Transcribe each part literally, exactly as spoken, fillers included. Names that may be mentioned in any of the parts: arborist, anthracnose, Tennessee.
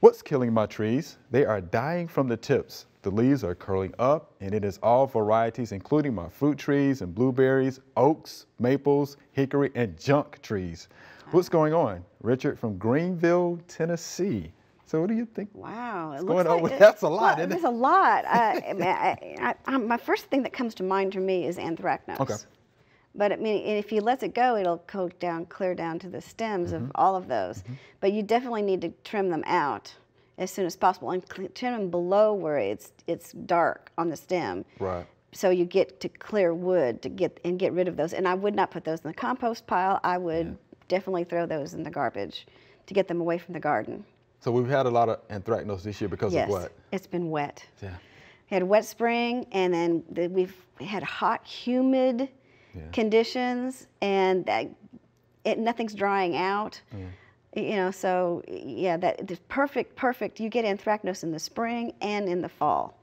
What's killing my trees? They are dying from the tips. The leaves are curling up, and it is all varieties, including my fruit trees and blueberries, oaks, maples, hickory, and junk trees. What's going on? Richard from Greenville, Tennessee. So what do you think? Wow, it looks like it, that's a lot. Well, there's a lot. I, I, I, I, my first thing that comes to mind to me is anthracnose. Okay. But I mean, if you let it go, it'll go down, clear down to the stems mm-hmm. of all of those. Mm-hmm. But you definitely need to trim them out as soon as possible, and trim them below where it's it's dark on the stem. Right. So you get to clear wood to get and get rid of those. And I would not put those in the compost pile. I would yeah. definitely throw those in the garbage to get them away from the garden. So we've had a lot of anthracnose this year because yes, of what? It's been wet. Yeah. We had a wet spring, and then the, we've had hot, humid yeah. conditions, and that it, nothing's drying out. Mm. You know, so yeah, that the perfect, perfect. You get anthracnose in the spring and in the fall.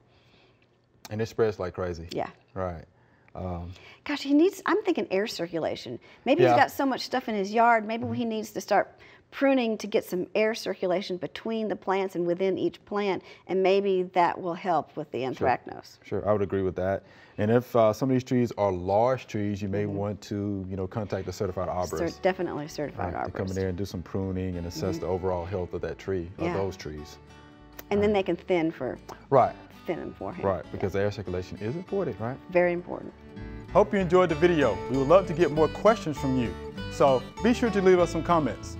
And it spreads like crazy. Yeah. Right. Um, Gosh, he needs, I'm thinking air circulation. Maybe yeah. he's got so much stuff in his yard, maybe mm-hmm. he needs to start pruning to get some air circulation between the plants and within each plant, and maybe that will help with the anthracnose. Sure, sure. I would agree with that. And if uh, some of these trees are large trees, you may mm-hmm. want to, you know, contact a certified arborist. Cer definitely a certified right, arborist. To come in there and do some pruning and assess mm-hmm. the overall health of that tree, yeah. of those trees. And right. then they can thin for right. thin them for him. Right, because yeah. the air circulation is important, right? Very important. Hope you enjoyed the video. We would love to get more questions from you, so be sure to leave us some comments.